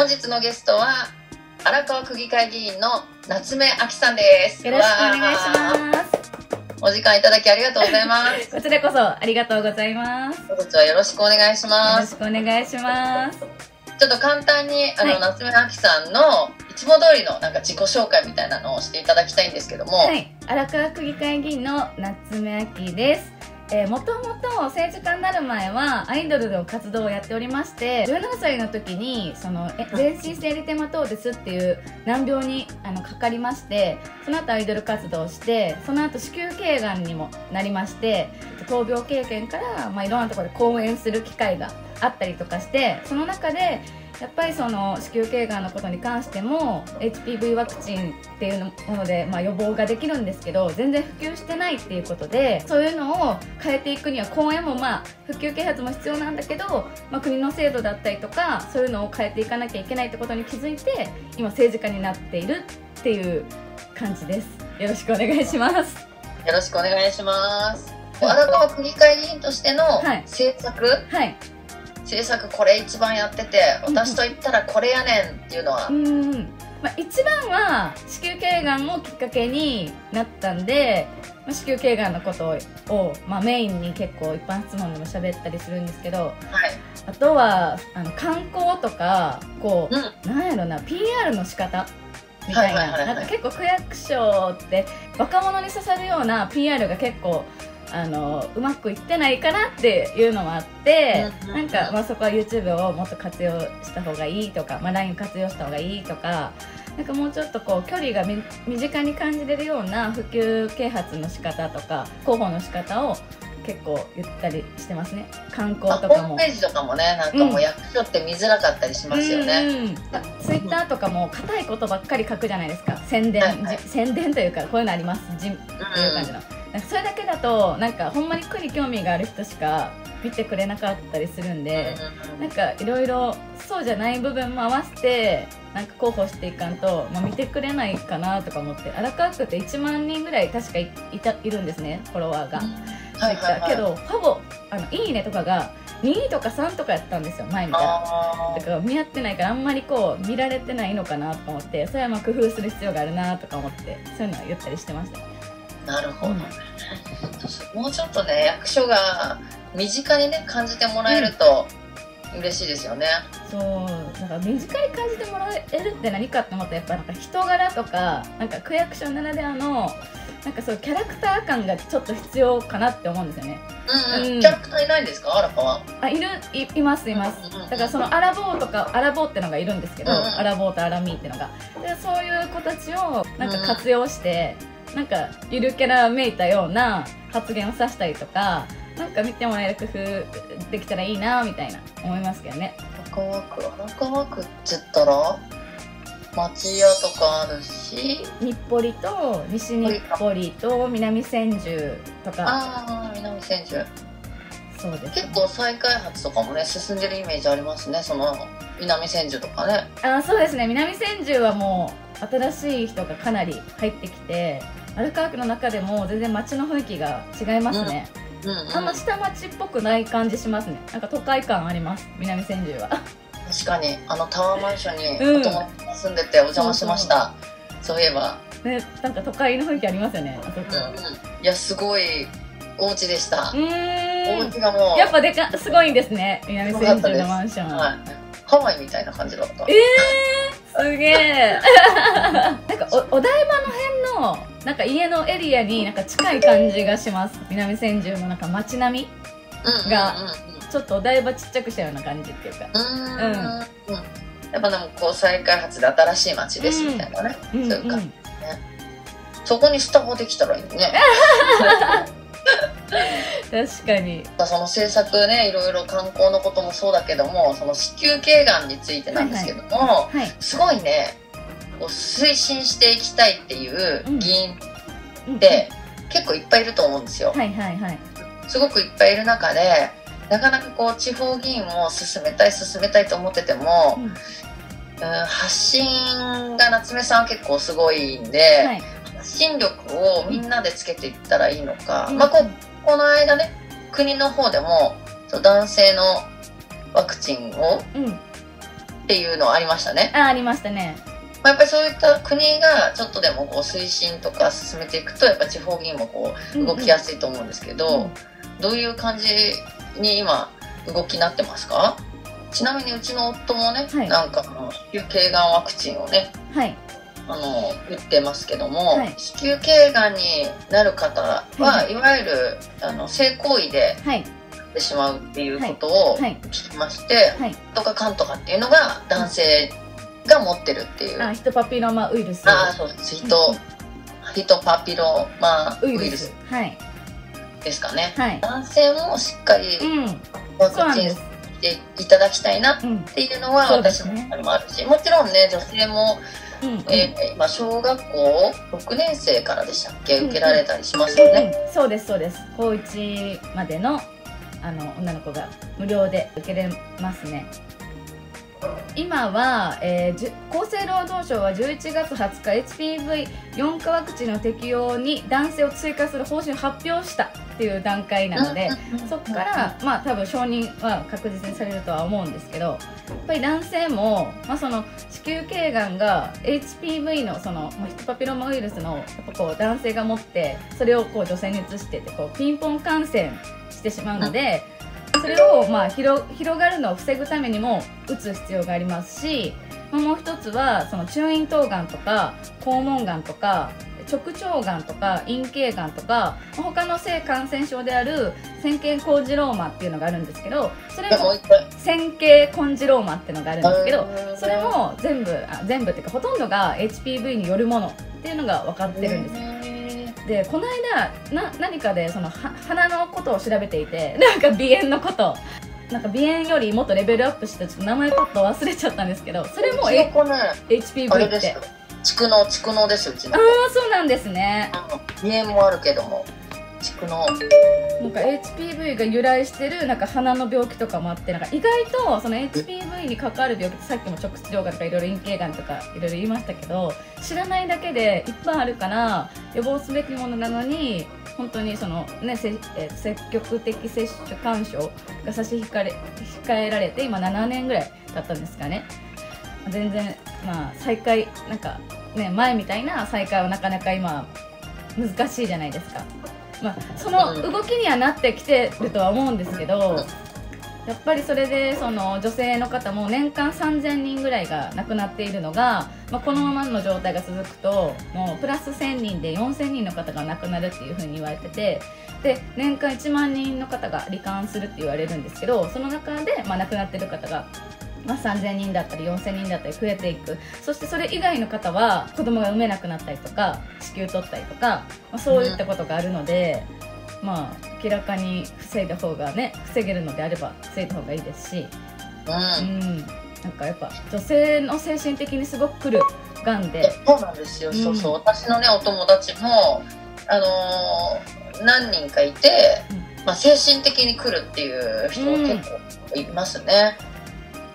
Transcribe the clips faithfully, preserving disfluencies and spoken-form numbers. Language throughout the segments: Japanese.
本日のゲストは荒川区議会議員の夏目あきさんです。よろしくお願いします。お時間いただきありがとうございます。こちらこそありがとうございます。本日はよろしくお願いします。よろしくお願いします。ちょっと簡単にあの、はい、夏目あきさんのいつも通りのなんか自己紹介みたいなのをしていただきたいんですけども、はい、荒川区議会議員の夏目あきです。えー、もともと政治家になる前はアイドルの活動をやっておりまして、じゅうななさいの時にその全身生理テマトーデスっていう難病にあのかかりまして、その後アイドル活動をして、その後子宮頸がんにもなりまして、闘病経験から、まあ、いろんなところで講演する機会があったりとかして、その中でやっぱりその子宮頸がんのことに関しても エイチピーブイ ワクチンっていうもので、まあ、予防ができるんですけど全然普及してないっていうことで、そういうのを変えていくには公園もまあ普及啓発も必要なんだけど、まあ、国の制度だったりとかそういうのを変えていかなきゃいけないってことに気づいて、今政治家になっているっていう感じです。よろしくお願いします。よろしくお願いします。荒川区議会議員としての政策、はいはい政策これ一番やってて、私と言ったらこれやねんっていうのは、うん、まあ、一番は子宮頸がんをきっかけになったんで、まあ、子宮頸がんのことを、まあ、メインに結構一般質問でも喋ったりするんですけど、はい、あとはあの観光とかこう、うん、なんやろな ピーアール の仕方みたいな、なんか結構区役所って若者に刺さるような ピーアール が結構あのうまくいってないかなっていうのもあって、なんか、まあ、そこは YouTube をもっと活用した方がいいとか、まあ、ライン 活用した方がいいとか、なんかもうちょっとこう距離がみ身近に感じれるような普及啓発の仕方とか広報の仕方を結構言ったりしてますね。観光とかもホームページとかもね、なんかもう役所って見づらかったりしますよね、うんうん、ツイッターとかも硬いことばっかり書くじゃないですか。宣伝、はいはい、宣伝というかこういうのありますじっていう感じの、うん、なんかそれだけだとなんかほんまに区に興味がある人しか見てくれなかったりするんで、なんかいろいろそうじゃない部分も合わせてなんか広報していかんと、まあ、見てくれないかなとか思って、荒川区っていちまんにんぐらい確か い, い, たいるんですね、フォロワーが。けどほぼあのいいねとかがにとかさんとかやったんですよ、前みたいな。だから見合ってないからあんまりこう見られてないのかなとか思って、それはまあ工夫する必要があるなとか思って、そういうのは言ったりしてました。なるほど、うん、もうちょっとね役所が身近にね感じてもらえると嬉しいですよね、うん、そうだから身近に感じてもらえるって何かって思ったら、やっぱなんか人柄とか、なんか区役所ならではのなんかそうキャラクター感がちょっと必要かなって思うんですよね。うん、うんうん、キャラクターいないんですか、アラカは？あ、いる、い、いますいます。だからそのアラボーとかアラボーってのがいるんですけど、うんうん、アラボーとアラミーってのが、でそういう子たちをなんか活用して、うん、なんかゆるキャラめいたような発言をさしたりとか、なんか見てもらえる工夫できたらいいなみたいな思いますけどね。荒川区、荒川区って言ったら町屋とかあるし、日暮里と西日暮里と南千住とか。ああ、南千住、そうですね。結構再開発とかもね進んでるイメージありますね、その南千住とかね。あ、そうですね、南千住はもう新しい人がかなり入ってきて、荒川区の中でも全然町の雰囲気が違いますね、うんうんうん、あんま下町っぽくない感じしますね。なんか都会感あります、南千住は。確かに、あのタワーマンションにお友達が住んでてお邪魔しました、うん、そういえばね、なんか都会の雰囲気ありますよね、あそこ。うん、いや、すごいお家でした。うーん、お家がもうやっぱでかすごいんですね、南千住のマンションは、はい、ハワイみたいな感じだった。えー、すげえなんかお、お台場の辺のなんか家のエリアになんか近い感じがします。南千住のなんか街並みが、うんうんうんうん、ちょっとお台場ちっちゃくしたような感じっていうか、うん、やっぱでもこう再開発で新しい街ですみたいなね、そういう感じね。そこにスタバできたらいいね確かに。その政策ね、いろいろ観光のこともそうだけども、その子宮頸がんについてなんですけども、はいはい、すごいねこう推進していきたいっていう議員って結構いっぱいいると思うんですよ。すごくいっぱいいる中で、なかなかこう地方議員も進めたい進めたいと思ってても、うんうん、発信が夏目さんは結構すごいんで、はい、発信力をみんなでつけていったらいいのか、うん、まあ、こ, この間ね国の方でも男性のワクチンを、うん、っていうのはありましたね。あ、ありましたね。まあ、やっぱりそういった国がちょっとでもこう推進とか進めていくと、やっぱ地方議員もこう動きやすいと思うんですけど、うんうん、どういう感じに今動きになってますか？ちなみにうちの夫もね、はい、なんか子宮頸がんワクチンをね、はい、あの打ってますけども、はい、子宮頸がんになる方は、はい、いわゆるあの性行為で、はいてしまうっていうことを聞きまして、はいはい、とかかんとかっていうのが男性が持ってるっていう、あ、ヒトパピロマウイルス、あ、そうです、ヒト、ヒトパピロマウイルスですかね、はい、男性もしっかりワクチンしていただきたいなっていうのは私の中にもあるし、もちろんね女性も、うんうん、えー、今小学校ろくねん生からでしたっけ、受けられたりしますよね、うんうん、そうですそうです、高いちまでのあの女の子が無料で受けれますね。今は、えー、厚生労働省はじゅういちがつはつか エイチピーブイよん 価ワクチンの適用に男性を追加する方針を発表したっていう段階なので、そこからまあ多分承認は確実にされるとは思うんですけど、やっぱり男性も、まあ、その子宮頸がんが エイチピーブイ の, そのヒトパピロマウイルスのやっぱこう男性が持って、それをこう女性に移しててこうピンポン感染してしまうので、それをまあ 広, 広がるのを防ぐためにも打つ必要がありますし、もう一つはその中咽頭がんとか肛門がんとか直腸がんとか陰茎がんとか他の性感染症である尖形コンジローマっていうのがあるんですけど、それも尖形コンジローマっていうのがあるんですけど、それも全部あ全部っていうかほとんどが エイチピーブイ によるものっていうのが分かってるんですよ。でこの間な何かでその鼻のことを調べていて、なんか鼻炎のこと、なんか鼻炎よりもっとレベルアップしてちょっと名前ちょっと忘れちゃったんですけど、それも、ね、エイチピーブイ って蓄膿蓄膿ですうちの。ああ、そうなんですね。鼻炎もあるけども蓄膿、なんか エイチピーブイ が由来してるなんか鼻の病気とかもあって、なんか意外とその エイチピーブイ に関わる病気って、さっきも直腸がんとかいろいろ陰茎がんとかいろいろ言いましたけど、知らないだけでいっぱいあるから予防すべきものなのに、本当にその、ね、せえ積極的接種勧奨が差し引かれ控えられて今ななねんぐらいだったんですかね。全然、まあ、再開なんか、ね、前みたいな再開はなかなか今難しいじゃないですか。まあ、その動きにはなってきてるとは思うんですけど、やっぱりそれでその女性の方も年間さんぜんにんぐらいが亡くなっているのが、まあ、このままの状態が続くともうプラスせんにんでよんせんにんの方が亡くなるっていうふうに言われてて、で年間いちまんにんの方が罹患するって言われるんですけど、その中でまあ亡くなっている方がまあさんぜんにんだったりよんせんにんだったり増えていく。そしてそれ以外の方は子供が産めなくなったりとか子宮取ったりとか、まあ、そういったことがあるので、うん、まあ明らかに防いだ方がね、防げるのであれば防いだ方がいいですし、うん、うん、なんかやっぱ女性の精神的にすごくくるがんで。そうなんですよ、うん、そうそう、私のねお友達もあのー、何人かいて、うん、まあ精神的にくるっていう人結構いますね、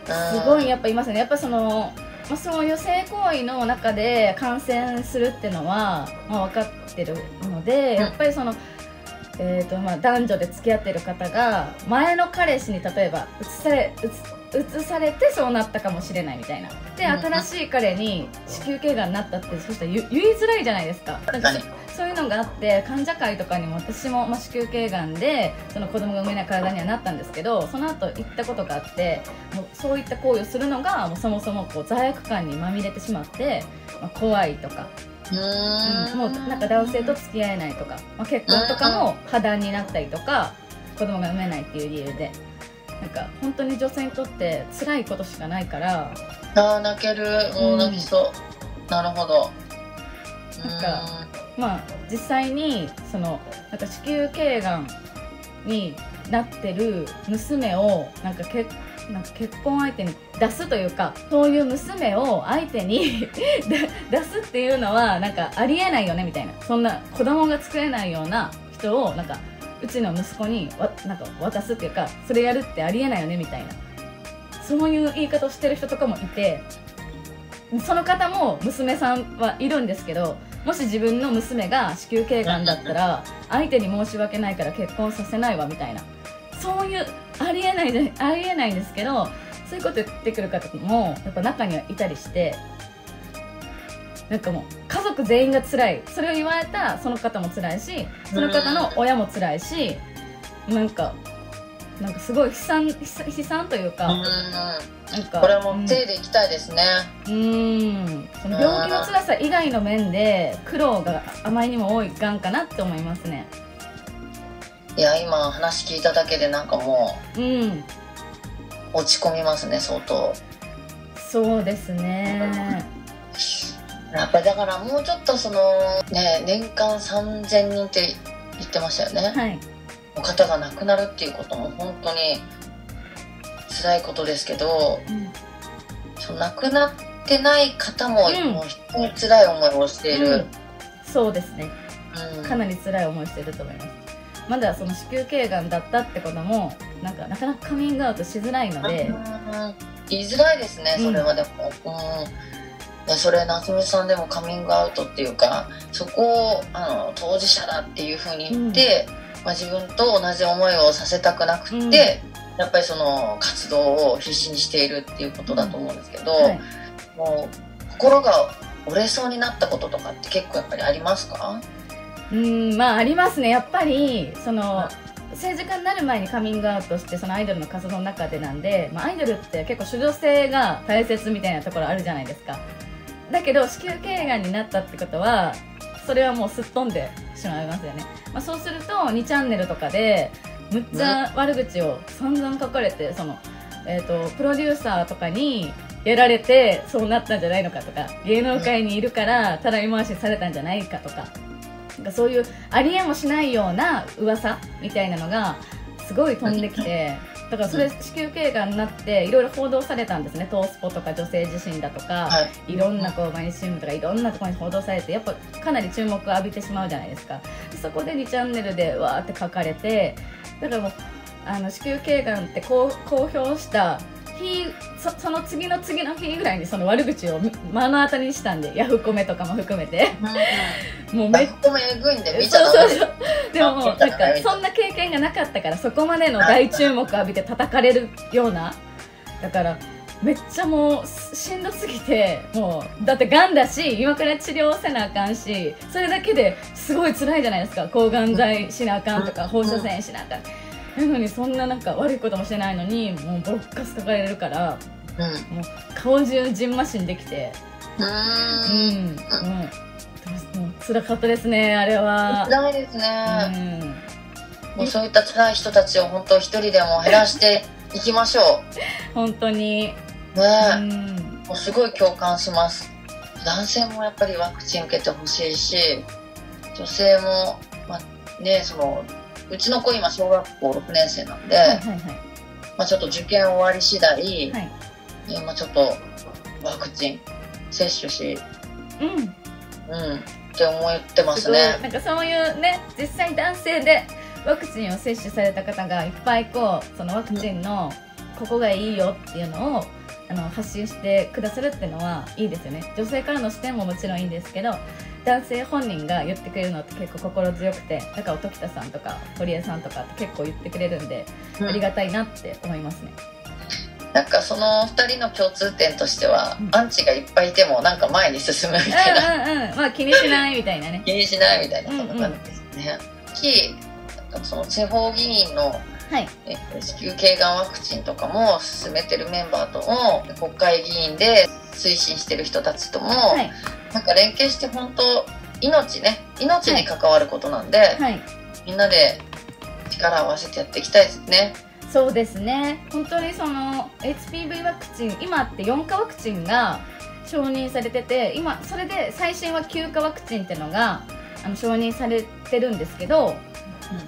うん、すごいやっぱいますね。やっぱその、まあ、そういう性行為の中で感染するっていうのは、まあ、分かってるので、やっぱりその、えーとまあ、男女で付き合ってる方が前の彼氏に例えばうつされ、うつ、うつされてそうなったかもしれないみたいなで、新しい彼に子宮頸がんになったって、そしたら言いづらいじゃないですか。なんかそういうのがあって、患者会とかにも私も、まあ、子宮頸がんでその子供が産めない体にはなったんですけど、その後行ったことがあって、もうそういった行為をするのがもうそもそもこう罪悪感にまみれてしまって、まあ、怖いとか、うん、もうなんか男性と付き合えないとか、まあ、結婚とかも破談になったりとか、子供が産めないっていう理由で、なんか本当に女性にとって辛いことしかないから。あー泣ける、もう泣きそう、うん、なるほど。なんかまあ実際にそのなんか子宮頸がんになってる娘をなんか結婚なんか結婚相手に出すというか、そういう娘を相手に出すっていうのはなんかありえないよねみたいな、そんな子供が作れないような人をなんかうちの息子にわなんか渡すっていうか、それやるってありえないよねみたいな、そういう言い方をしてる人とかもいて、その方も娘さんはいるんですけど、もし自分の娘が子宮頸がんだったら相手に申し訳ないから結婚させないわみたいな、そういうありえない、ありえないんですけど、そういうこと言ってくる方もやっぱ中にはいたりして、なんかもう家族全員が辛い、それを言われたその方も辛いし、その方の親も辛いし、なんかなんかすごい悲惨、悲惨というか、うん、なんかこれも手でいきたいですね。うん、その病気の辛さ以外の面で苦労があまりにも多いがんかなって思いますね。いや、今話聞いただけでなんかもう、うん、落ち込みますね、相当。そうですね。やっぱりだからもうちょっとそのね、年間さんぜんにんって言ってましたよね。はい。お方が亡くなるっていうことも本当に辛いことですけど、うん、その亡くなってない方も非常に辛い思いをしている。うんうん、そうですね。うん、かなり辛い思いしていると思います。まだその子宮頸がんだったってこともなんかなかなかカミングアウトしづらいので、言いづらいですね。それはでも。うんうん、それ夏目さんでもカミングアウトっていうか、そこをあの当事者だっていうふうに言って、うん、まあ、自分と同じ思いをさせたくなくて、うん、やっぱりその活動を必死にしているっていうことだと思うんですけど、うん、はい、もう心が折れそうになったこととかって結構やっぱりありますか？うん、まあありますね。やっぱりその、はい、政治家になる前にカミングアウトして、そのアイドルの活動の中でなんで、まあ、アイドルって結構主女性が大切みたいなところあるじゃないですか。だけど子宮頸がんになったってことはそれはもうすっ飛んでしまいますよね、まあ、そうするとにチャンネルとかでむっちゃ悪口を散々書かれて、その、えー、とプロデューサーとかにやられてそうなったんじゃないのかとか、芸能界にいるからたらい回しされたんじゃないかとか、なんかそういうありえもしないような噂みたいなのがすごい飛んできて、だからそれ子宮頸がんになっていろいろ報道されたんですね。東スポとか女性自身だとか、はい、いろんなこう毎日新聞とかいろんなところに報道されて、やっぱかなり注目を浴びてしまうじゃないですか。そこでにチャンネルでわーって書かれて、だからもうあの子宮頸がんってこう公表した日 そ, その次の次の日ぐらいにその悪口を目の当たりにしたんで、ヤフコメとかも含めてもうめっちゃえぐいんで見ちゃダメです。そうそうそう。でももうなんかそんな経験がなかったから、そこまでの大注目浴びて叩かれるような、だからめっちゃもうしんどすぎて、もうだってがんだし今から治療せなあかんし、それだけですごい辛いじゃないですか。抗がん剤しなあかんとか放射線しなあかん、なのにそんななんか悪いこともしてないのにもうボロッカス書かれるから、うん、もう顔中じんましんできて、うんうん、辛かったですね、あれは。辛いですね、うん、もうそういった辛い人たちを本当一人でも減らしていきましょう。本当にねえ、うん、もうすごい共感します。男性もやっぱりワクチン受けてほしいし、女性も、まあ、ね、そのうちの子今小学校ろくねんせいなんで、まあちょっと受験終わり次第、はい、今ちょっとワクチン接種し、うん、うんって思ってますね。すごいなんかそういうね、実際男性でワクチンを接種された方がいっぱいこう、そのワクチンのここがいいよっていうのを、うん、あの発信してくださるっていうのはいいですよね。女性からの視点ももちろんいいんですけど、男性本人が言ってくれるのって結構心強くて、だから時田さんとか堀江さんとかって結構言ってくれるんで、ありがたいなって思いますね、うん、なんかそのふたりの共通点としては、うん、アンチがいっぱいいてもなんか前に進むみたいな、うんうん、うん、まあ気にしないみたいなね気にしないみたいな、そんな感じですね。うん、うん、その地方議員の、はい、子宮頸がんワクチンとかも進めてるメンバーとも、国会議員で推進してる人たちとも、はい、なんか連携して、本当命ね、命に関わることなんで、はいはい、みんなで力を合わせてやっていきたいですね。そうですね。本当にその エイチピーブイ ワクチン、今ってよんかワクチンが承認されてて、今それで最新はきゅうかワクチンっていうのがあの承認されてるんですけど、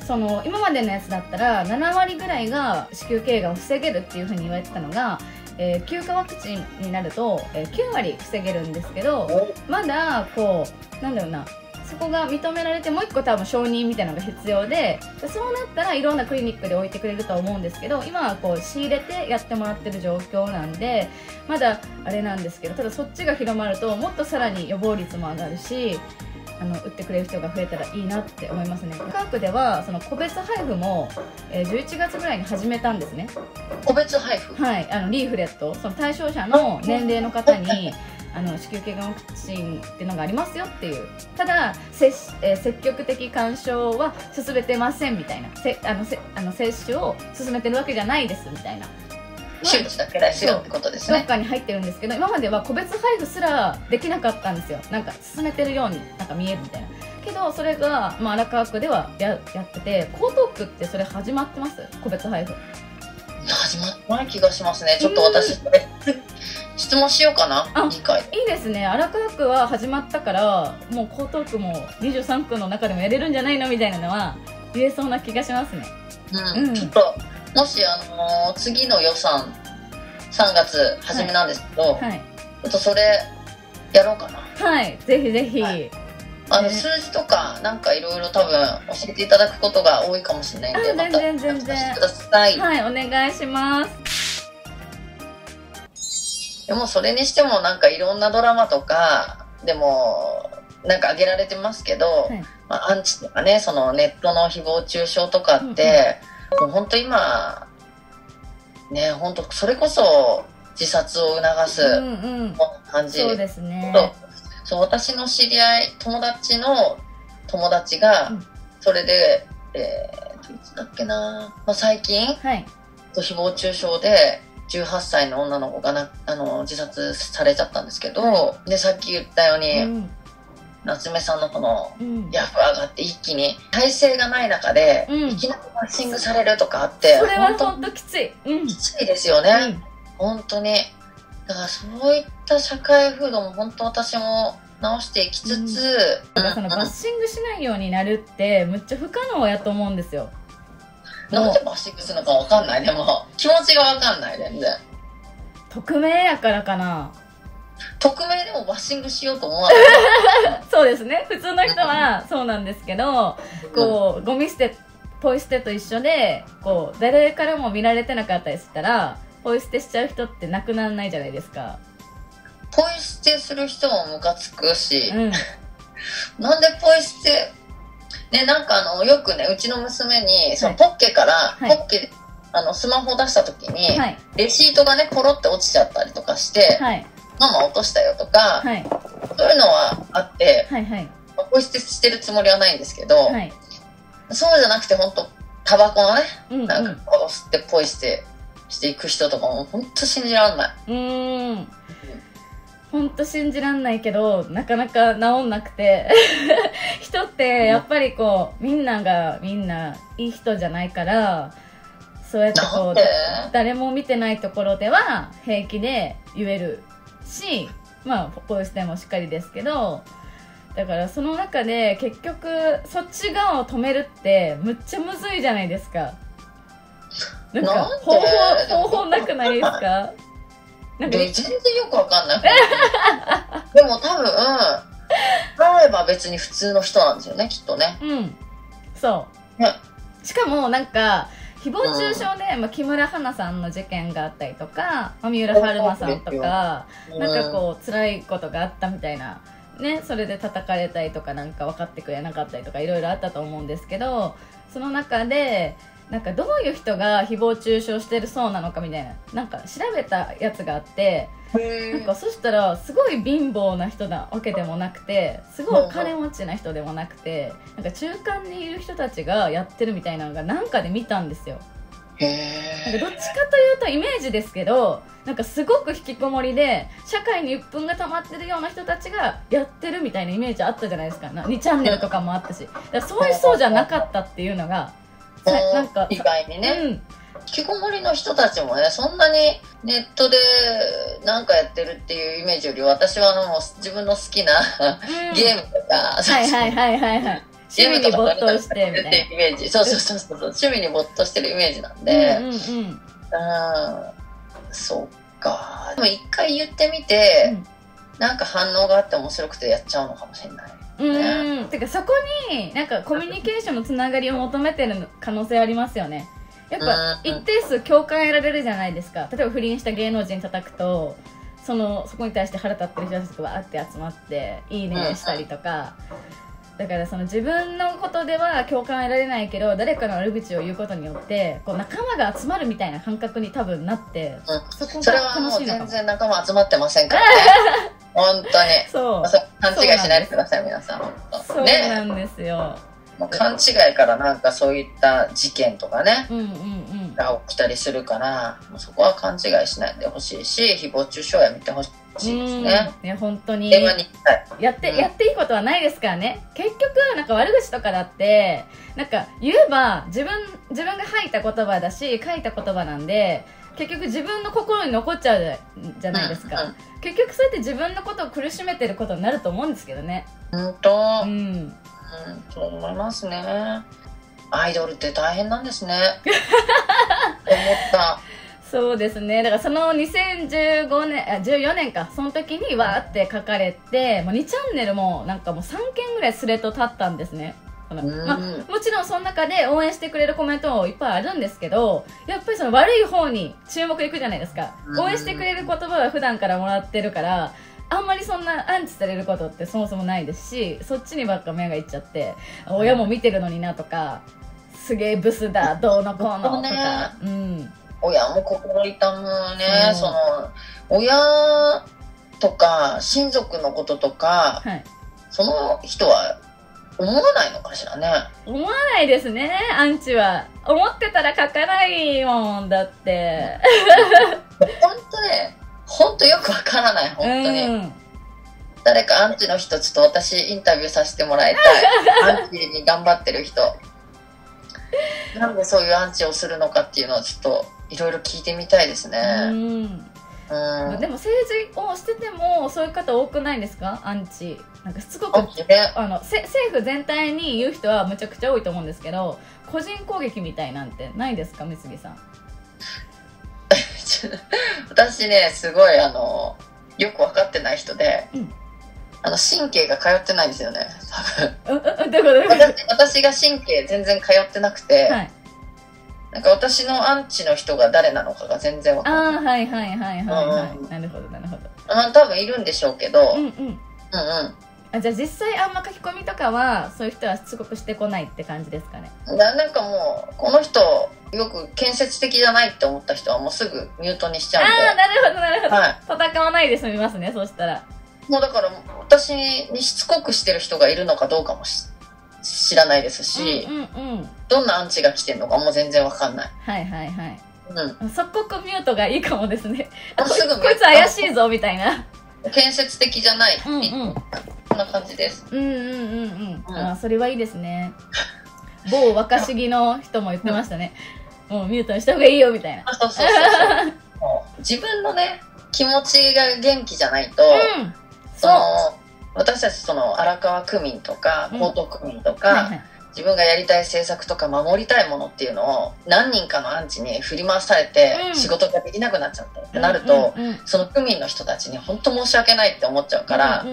その今までのやつだったらななわりぐらいが子宮頸がんを防げるっていうふうに言われてたのが、えー、きゅうかワクチンになると、えー、きゅうわり防げるんですけど、まだこうなんだろうな、そこが認められてもういっこ多分承認みたいなのが必要で、そうなったらいろんなクリニックで置いてくれるとは思うんですけど、今はこう仕入れてやってもらってる状況なんでまだあれなんですけど、ただそっちが広まるともっとさらに予防率も上がるし、あの打ってくれる人が増えたらいいなって思いますね。科学ではその個別配布も、えー、じゅういちがつぐらいに始めたんですね。個別配布、はい、あのリーフレット、その対象者の年齢の方にあの子宮頸がんワクチンっていうのがありますよっていう、ただ、えー、積極的勧奨は進めてませんみたいな、せあのせあの接種を進めてるわけじゃないですみたいな。手術だけですよってことですね。どっかに入ってるんですけど、今までは個別配布すらできなかったんですよ。なんか進めてるようになんか見えるみたいな。けどそれが、まあ、荒川区では や, やってて、江東区ってそれ始まってます？個別配布始まってない気がしますね。ちょっと私質問しようかな。にかいいいですね。荒川区は始まったから、もう江東区もにじゅうさんくの中でもやれるんじゃないのみたいなのは言えそうな気がしますね。うん、うん、ちょっともし、あのー、次の予算さんがつ初めなんですけど、はいはい、ちょっとそれやろうかな。はい、ぜひぜひ、はい、あの、えー、数字とかなんかいろいろ多分教えていただくことが多いかもしれないので、また全然全然ください。はい、お願いします。でもそれにしてもなんかいろんなドラマとかでもなんか挙げられてますけど、はい、まあ、アンチとかね、そのネットの誹謗中傷とかって、うんうん、もう本当今ね、本当それこそ自殺を促す感じ。そうですね。そう、私の知り合い、友達の友達がそれで、うん、えー、いつだっけな、まあ、最近、はい、誹謗中傷でじゅうはっさいの女の子がなあの自殺されちゃったんですけど、はい、でさっき言ったように、うん、夏目さんのこのヤフ上がって一気に体制がない中でいきなりバッシングされるとかあって、うん、それは本当きつい、うん、きついですよね、うん、本当に。だからそういった社会風土も本当私も直していきつつ、うん、だからそのバッシングしないようになるってむっちゃ不可能やと思うんですよ。なんでバッシングするのか分かんない。でも気持ちが分かんない。全然匿名やからかな。匿名でもバッシングしようと思わないそうですね、普通の人はそうなんですけど、こうゴミ捨てポイ捨てと一緒で、こう誰からも見られてなかったりしたらポイ捨てしちゃう人ってなくならないじゃないですか。ポイ捨てする人もムカつくし、うん、なんでポイ捨てね、なんかあのよくね、うちの娘にそのポッケから、はい、ポッケあのスマホを出した時に、はい、レシートがねポロって落ちちゃったりとかして。はい、ママ落としたよとか、はい、そういうのはあって、はいはい、ポイ捨てしてるつもりはないんですけど、はい、そうじゃなくて本当タバコのね、うんうん、なんかこう吸ってポイ捨てしていく人とかも本当信じらんない。うん、本当信じらんないけどなかなか治んなくて人ってやっぱりこうみんながみんないい人じゃないから、そうやってこう誰も見てないところでは平気で言えるし、まあポイ捨てもしっかりですけど、だからその中で結局そっち側を止めるってむっちゃむずいじゃないですか。なんか方法方法なくないですか？なんか全然よくわかんないでも多分なれば別に普通の人なんですよね、きっとね。うん、そう、ね、しかもなんか誹謗中傷で、うん、まあ、木村花さんの事件があったりとか、まあ、三浦春馬さんとか、うん、なんかこう辛いことがあったみたいな、ね、それで叩かれたりとか、なんか分かってくれなかったりとかいろいろあったと思うんですけど、その中でなんかどういう人が誹謗中傷してるそうなのかみたいな、なんか調べたやつがあって、なんかそしたらすごい貧乏な人なわけでもなくて、すごいお金持ちな人でもなくて、なんか中間にいる人たちがやってるみたいなのがなんかで見たんですよ。なんかどっちかというとイメージですけど、なんかすごく引きこもりで社会に鬱憤が溜まってるような人たちがやってるみたいなイメージあったじゃないですか。にチャンネルとかもあったし、だからそういうそうじゃなかったっていうのがなんか意外にね、うん、引きこもりの人たちもね、そんなにネットで何かやってるっていうイメージより、私はあのもう自分の好きな、うん、ゲームとか、はいはいはいはいはい、趣味に没頭してるイメージ、そうそうそうそう、趣味に没頭してるイメージなんで、うんうんうん、うん、そっか。でも一回言ってみて、うん、なんか反応があって面白くてやっちゃうのかもしれない。うん、てかそこになんかコミュニケーションのつながりを求めてる可能性ありますよね。やっぱ一定数共感得られるじゃないですか。例えば不倫した芸能人叩くと、そのそこに対して腹立ってる人たちがわーって集まっていいねしたりとか、だからその自分のことでは共感得られないけど、誰かの悪口を言うことによってこう仲間が集まるみたいな感覚に多分なって、うん、そこが楽しいのかも。それはもう全然仲間集まってませんからね本当にそう勘違いしないでください皆さん。本当そうなんですよ、ね、勘違いからなんかそういった事件とかね、うんうんうん、が起きたりするから、そこは勘違いしないでほしいし、誹謗中傷やめてほしいですね。ね、本当にやって、うん、やっていいことはないですからね。結局なんか悪口とかだってなんか言えば自分自分が吐いた言葉だし書いた言葉なんで、結局自分の心に残っちゃうじゃないですか、うんうん、結局そうやって自分のことを苦しめてることになると思うんですけどね。本当、うんうん、そう思いますね。アイドルって大変なんですね思った。そうですね。だからそのにせんじゅうごねん、あ、じゅうよねんか、その時にわーって書かれて、もうにチャンネルもなんかもうさんけんぐらいスレッド立ったんですね。まあ、もちろんその中で応援してくれるコメントもいっぱいあるんですけど、やっぱりその悪い方に注目いくじゃないですか。応援してくれる言葉は普段からもらってるから、あんまりそんなアンチされることってそもそもないですし、そっちにばっか目がいっちゃって親も見てるのになとか、すげえブスだどうのこうのとか、うん、親も心痛むね、うん、その親とか親族のこととか、はい、その人は思わないのかしらね。思わないですね、アンチは。思ってたら書かないもんだって本当ね、本当よくわからない、本当に、うん、誰かアンチの人ちょっと私インタビューさせてもらいたいアンチに頑張ってる人なんでそういうアンチをするのかっていうのをちょっといろいろ聞いてみたいですね。うん、うん、でも政治をしててもそういう方多くないですか、アンチ。なんかしつこく、ね、あの政府全体に言う人はむちゃくちゃ多いと思うんですけど、個人攻撃みたいなんてないですか、美杉さん私ね、すごいあのよく分かってない人で、うん、あの神経が通ってないんですよね多分私が神経全然通ってなくて、はい、なんか私のアンチの人が誰なのかが全然わかんない。ああ、はいはいはいはい、はい、なるほどなるほど。あ、多分いるんでしょうけど、うんうん、うんうん、あ、じゃあ実際あんま書き込みとかはそういう人はすごくしてこないって感じですかね。な, なんかもうこの人よく建設的じゃないって思った人はもうすぐミュートにしちゃうんで。ああ、なるほどなるほど、はい、戦わないで済みますね、そうしたら。もうだから私にしつこくしてる人がいるのかどうかもし知らないですし、どんなアンチが来てるのかも全然わかんない。はいはいはい、うん、即刻ミュートがいいかもですねすぐこいつ怪しいぞみたいな、建設的じゃない、うん、うん、こんな感じです。うんうんうんうん、あ、それはいいですね某若市議の人も言ってましたねもうミュートにした方がいいよみたいな。そうそうそうそう自分のね、気持ちが元気じゃないと、うん、その私たちその荒川区民とか江東区民とか、うん、はいはい、自分がやりたい政策とか守りたいものっていうのを何人かのアンチに振り回されて、うん、仕事ができなくなっちゃったってなると、その区民の人たちに本当申し訳ないって思っちゃうから、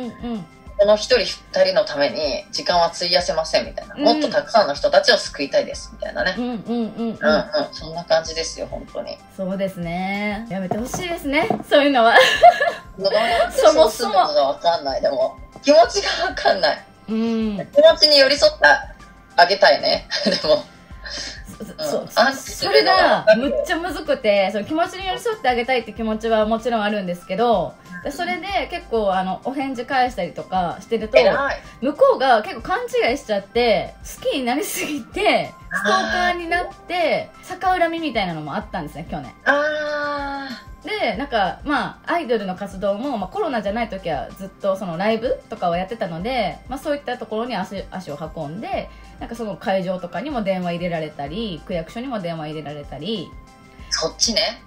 この一人二人のために時間は費やせませんみたいな、うん、もっとたくさんの人たちを救いたいですみたいなね、うんうんうんうん、そんな感じですよ本当に。そうですね、やめてほしいですね、そういうのはそもそもが分かんない。でも気持ちが分かんない、うん、気持ちに寄り添ってあげたいねでもそれがむっちゃむずくて、その気持ちに寄り添ってあげたいって気持ちはもちろんあるんですけど、それで結構あのお返事返したりとかしてると、向こうが結構勘違いしちゃって好きになりすぎてストーカーになって逆恨みみたいなのもあったんですね、去年。あで、なんかまあアイドルの活動も、まあ、コロナじゃない時はずっとそのライブとかをやってたので、まあ、そういったところに 足, 足を運んで、なんかその会場とかにも電話入れられたり、区役所にも電話入れられたり。そっちね。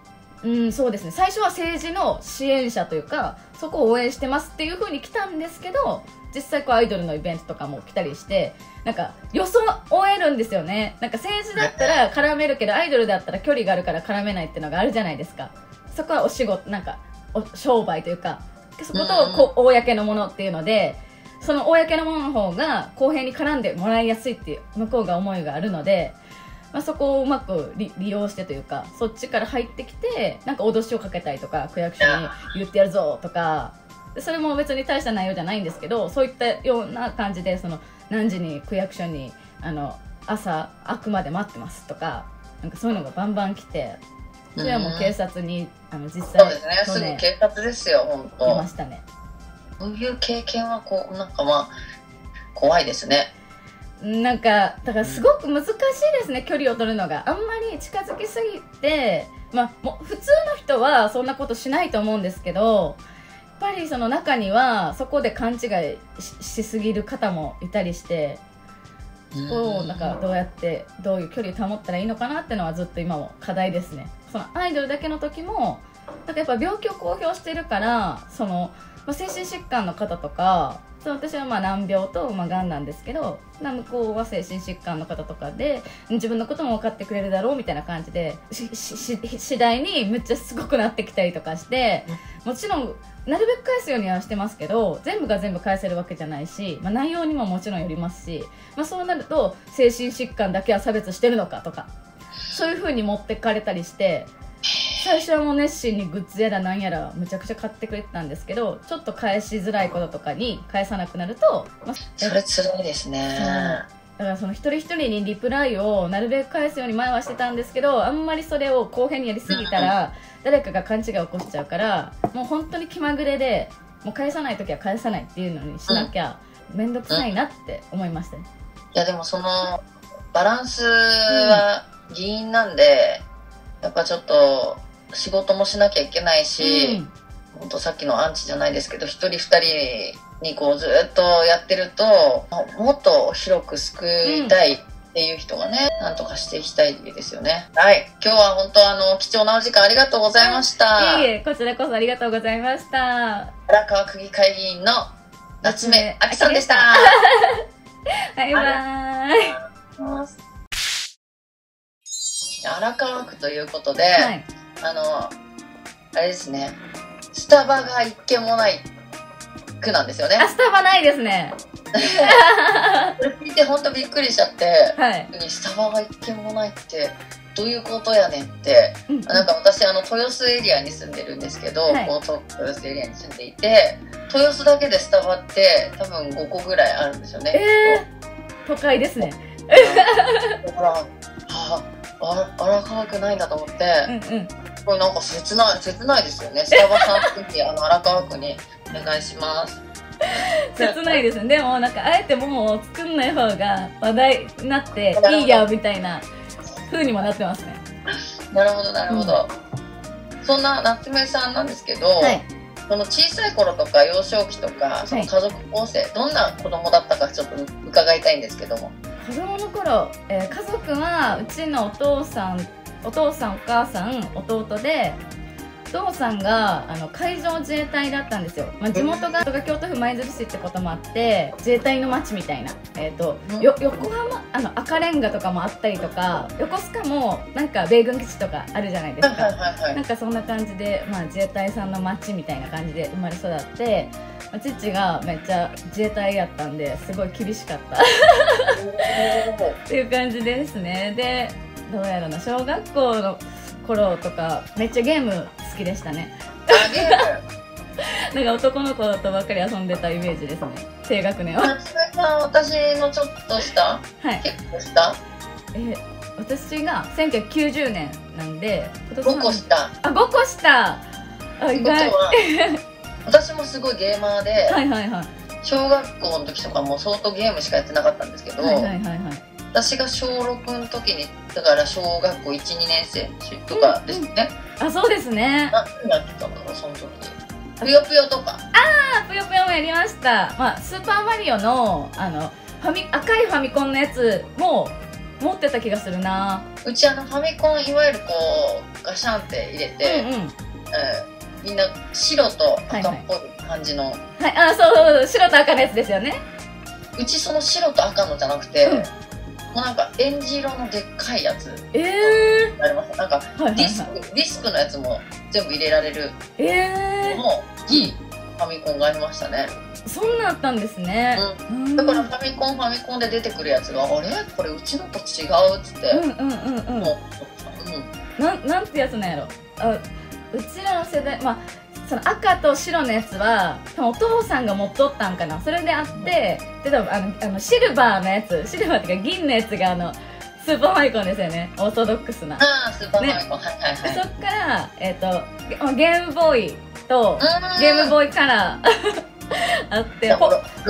うん、そうですね。最初は政治の支援者というか、そこを応援してますっていう風に来たんですけど、実際こうアイドルのイベントとかも来たりして、なんか予想を得るんですよね。なんか政治だったら絡めるけど、アイドルだったら距離があるから絡めないっていうのがあるじゃないですか。そこはお仕事、なんかお商売というか、そことこう公のものっていうので、その公のものの方が公平に絡んでもらいやすいっていう向こうが思いがあるので、まあ、そこをうまく 利, 利用してというか、そっちから入ってきてなんか脅しをかけたりとか、区役所に言ってやるぞとか、それも別に大した内容じゃないんですけど、そういったような感じでその何時に区役所にあの朝開くまで待ってますとか、なんかそういうのがバンバン来て、それはもう警察にあの実際そうですね、すぐ警察ですよ本当。出ましたね。そういう経験はこうなんかまあ怖いですね。なんかだからすごく難しいですね、うん、距離を取るのがあんまり近づきすぎて、まあ、もう普通の人はそんなことしないと思うんですけど、やっぱりその中にはそこで勘違い し, しすぎる方もいたりして、うん、こうなんかどうやってどういう距離を保ったらいいのかなっていうのはずっと今も課題ですね。そのアイドルだけの時もなんかやっぱ病気を公表してるからその、まあ、精神疾患の方とか、私はまあ難病とまあがんなんですけど、向こうは精神疾患の方とかで自分のことも分かってくれるだろうみたいな感じでししし次第にめっちゃすごくなってきたりとかして、もちろんなるべく返すようにはしてますけど、全部が全部返せるわけじゃないし、まあ、内容にももちろんよりますし、まあ、そうなると精神疾患だけは差別してるのかとか、そういう風に持ってかれたりして、最初はもう熱心にグッズやらなんやらむちゃくちゃ買ってくれてたんですけど、ちょっと返しづらいこととかに返さなくなると、まあ、それつらいですね。だからその一人一人にリプライをなるべく返すように前はしてたんですけど、あんまりそれを公平にやりすぎたら誰かが勘違い起こしちゃうから、もう本当に気まぐれでもう返さないときは返さないっていうのにしなきゃ面倒くさいなって思いましたね。いやでもそのバランスは議員なんで、うん、やっぱちょっと仕事もしなきゃいけないし、うん、本当さっきのアンチじゃないですけど、一人二人にこうずっとやってるともっと広く救いたいっていう人がね、うん、なんとかしていきたいですよね。はい、今日は本当あの貴重なお時間ありがとうございました。いえいえ、こちらこそありがとうございました。荒川区議会議員の夏目亜紀さんでした。バイバイ。荒川区ということで、はい、あのあれですね、スタバが一軒もない区なんですよね。スタバないですね。それ聞いて本当びっくりしちゃって、はい、スタバが一軒もないってどういうことやねんって、うん、なんか私あの豊洲エリアに住んでるんですけど、はい、こう豊洲エリアに住んでいて、豊洲だけでスタバって多分ごこぐらいあるんですよね。えー、都会ですね。だからあ荒川区ないんだと思って、うんうん、これなんか切ない切ないですよね。スタバさんってあの荒川区にお願いします。切ないですね。でもなんかあえてもう作んない方が話題になっていいやみたいな風にもなってますね。なるほどなるほど。うん、そんな夏目さんなんですけど、はい、その小さい頃とか幼少期とかその家族構成、はい、どんな子供だったかちょっと伺いたいんですけども。子供の頃、えー、家族はうちのお父さんお父さんお母さん弟で、お父さんがあの海上自衛隊だったんですよ。まあ、地元が京都府舞鶴市ってこともあって自衛隊の町みたいな、えー、とよ横浜あの赤レンガとかもあったりとか、横須賀もなんか米軍基地とかあるじゃないですか。なんかそんな感じで、まあ、自衛隊さんの町みたいな感じで生まれ育って、父がめっちゃ自衛隊やったんですごい厳しかったっていう感じですね。でどうやらの小学校の頃とかめっちゃゲーム好きでしたね。なんか男の子とばっかり遊んでたイメージですね、低学年は。夏目さん私のちょっとした、はい、結構したえ私がせんきゅうひゃくきゅうじゅうねんなんでごこした。あごこした。あ意外。私もすごいゲーマーで、はいはいはい、小学校の時とかも相当ゲームしかやってなかったんですけど、私がしょうろくの時にだから小学校いち、にねんせいとかですね。うんうん、あそうですね。何やってたんだろうその時。ぷよぷよとか。ああぷよぷよもやりました。まあスーパーマリオのあのファミ赤いファミコンのやつも持ってた気がするな。うちあのファミコンいわゆるこうガシャンって入れて。うんうんうんみんな白と赤っぽい感じの、はいはいはい、あそうそう白と赤のやつですよね。うちその白と赤のじゃなくて、うん、もうなんかえんじ色のでっかいやつ、えー、ありますなんかディスク、ディスクのやつも全部入れられるのいい、えー、ファミコンがありましたね。そんなあったんですね。うん、だからファミコンファミコンで出てくるやつがあれこれうちのと違うっつってなんてやつなんやろ。あうちらの世代、まあ、その赤と白のやつは多分お父さんが持っとったんかな、それであって、で多分あのあのシルバーのやつ、シルバーっていうか銀のやつがあのスーパーファイコンですよね、オーソドックスな。ああ、スーパーファイコン、ね、はいはい、そっから、えー、とゲームボーイとーゲームボーイカラーあって、ロ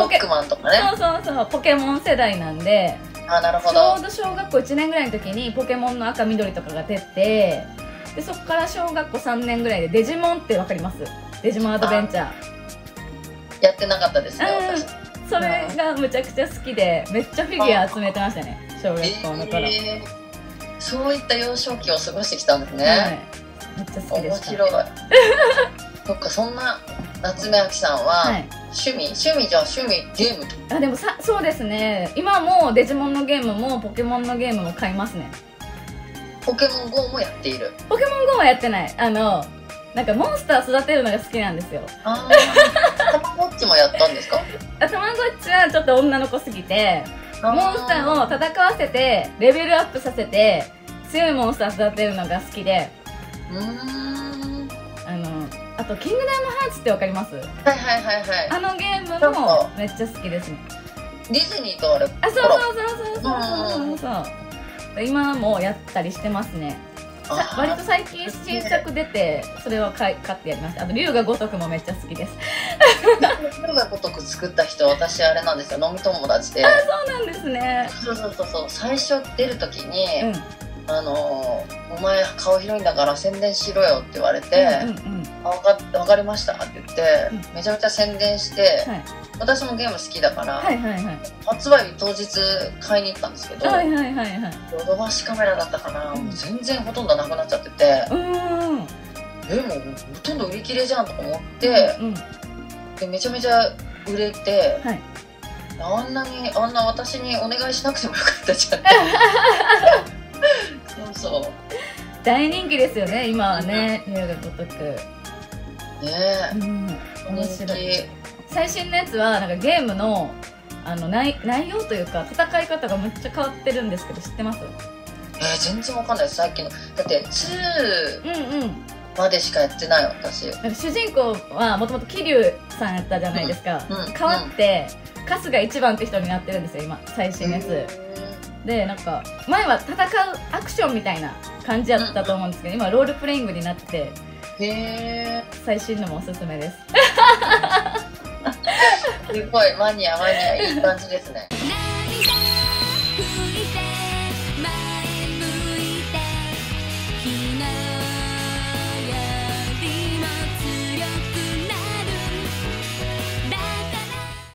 ックマンとかね、そうそうそう、ポケモン世代なんで。あ、なるほど。ちょうど小学校いちねんぐらいの時にポケモンの赤緑とかが出て、でそこから小学校さんねんぐらいでデジモンってわかります？デジモンアドベンチャーやってなかったですね、私。それがむちゃくちゃ好きでめっちゃフィギュア集めてましたね、小学校の頃、えー、そういった幼少期を過ごしてきたんですね、はい、めっちゃ好きでした、ね、面白いそっか、そんな夏目あきさんは、はい、趣味趣味じゃ趣味ゲームと。あ、でもさ、そうですね、今もデジモンのゲームもポケモンのゲームも買いますね。ポケモン ゴー もやっている。ポケモン ゴー はやってない。あのなんかモンスター育てるのが好きなんですよ。ああたまごっちもやったんですか？たまごっちはちょっと女の子すぎて、モンスターを戦わせてレベルアップさせて強いモンスター育てるのが好きで、うーん、あのあと「キングダムハーツ」ってわかります？はいはいはいはい、あのゲームもめっちゃ好きですね。ディズニーとあれ、あ、そうそうそうそうそうそうそう、今もやったりしてますね。割と最近新作出て、それは買ってやりました。あと龍が如くもめっちゃ好きです龍が如く作った人、私あれなんですよ、飲み友達で。あ、そうなんですね。そうそうそうそう、最初出る時に「あのお前顔広いんだから宣伝しろよ」って言われて「あ、分かりました」って言ってめちゃめちゃ宣伝して、私もゲーム好きだから発売日当日買いに行ったんですけど、ヨドバシカメラだったかな、もう全然ほとんどなくなっちゃってて、え、もうほとんど売り切れじゃんとか思って、でめちゃめちゃ売れて、あんなにあんな私にお願いしなくてもよかったじゃんそうそう、大人気ですよね今はね、龍が如くねえ、面白い。最新のやつはなんかゲームの、あの内内容というか戦い方がめっちゃ変わってるんですけど、知ってます？えー、全然わかんないです。さっきのだってツーまでしかやってない私。なんか主人公はもともと桐生さんやったじゃないですか、うんうん、変わって春日一番って人になってるんですよ今最新のやつ、えー、でなんか前は戦うアクションみたいな感じやったと思うんですけど、うん、今ロールプレイングになってて、へー、最新のもおすすめですすごいマニアマニアいい感じですね